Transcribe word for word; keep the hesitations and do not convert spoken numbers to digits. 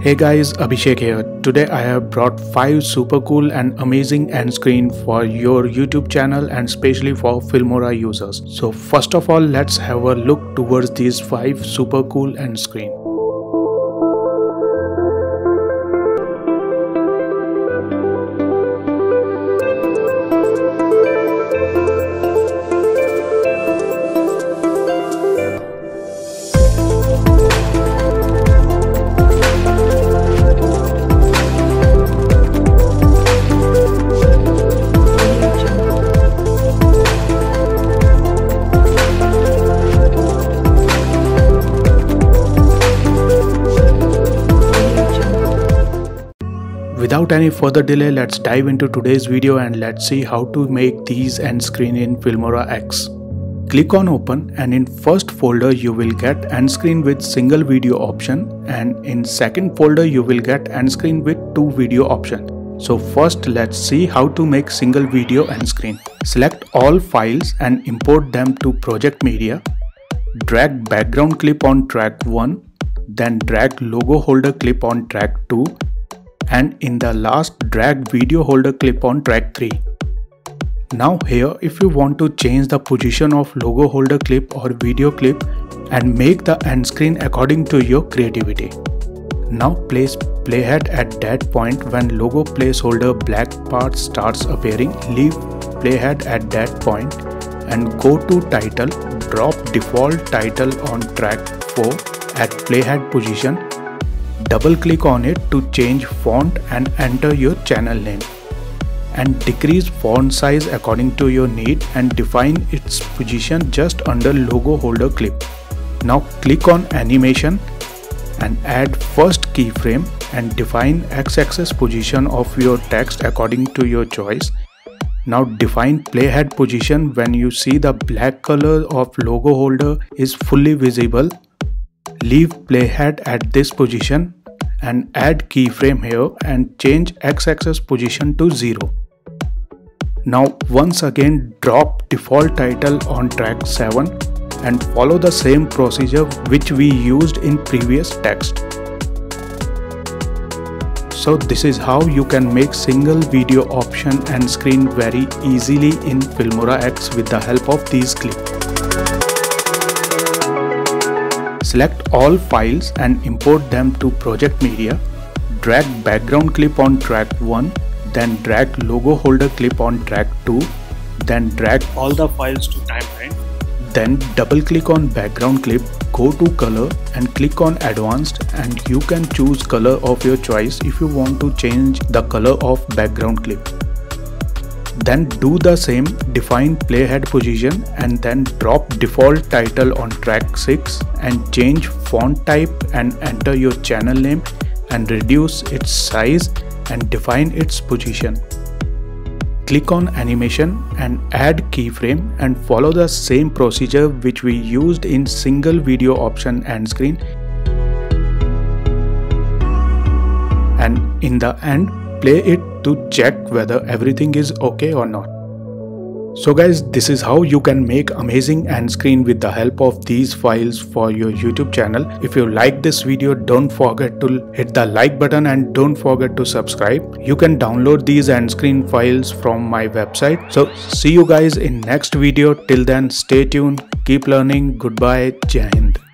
Hey guys, Abhishek here. Today I have brought five super cool and amazing end screen for your YouTube channel and especially for Filmora users. So first of all, let's have a look towards these five super cool end screen. Without any further delay, let's dive into today's video and let's see how to make these end screen in Filmora X. Click on open, and in first folder you will get end screen with single video option, and in second folder you will get end screen with two video option. So first let's see how to make single video end screen. Select all files and import them to project media. Drag background clip on track one, then drag logo holder clip on track two. And in the last, drag video holder clip on track three. Now here, if you want to change the position of logo holder clip or video clip and make the end screen according to your creativity. Now place playhead at that point when logo placeholder black part starts appearing. Leave playhead at that point and go to title, drop default title on track four at playhead position. Double click on it to change font and enter your channel name, and decrease font size according to your need and define its position just under logo holder clip. Now click on animation and add first keyframe and define x-axis position of your text according to your choice. Now define playhead position when you see the black color of logo holder is fully visible. Leave playhead at this position and add keyframe here and change x-axis position to zero. Now once again drop default title on track seven and follow the same procedure which we used in previous text. So this is how you can make single video option and screen very easily in Filmora X with the help of these clips. Select all files and import them to project media. Drag background clip on track one, then drag logo holder clip on track two, then drag all the files to timeline. Then double click on background clip, go to color and click on advanced, and you can choose color of your choice if you want to change the color of background clip. Then do the same, define playhead position and then drop default title on track six and change font type and enter your channel name and reduce its size and define its position. Click on animation and add keyframe and follow the same procedure which we used in single video option end screen. And in the end, play it to check whether everything is okay or not. So guys, this is how you can make amazing end screen with the help of these files for your YouTube channel. If you like this video, don't forget to hit the like button and don't forget to subscribe. You can download these end screen files from my website. So see you guys in next video. Till then, stay tuned, keep learning. Goodbye, Jai Hind.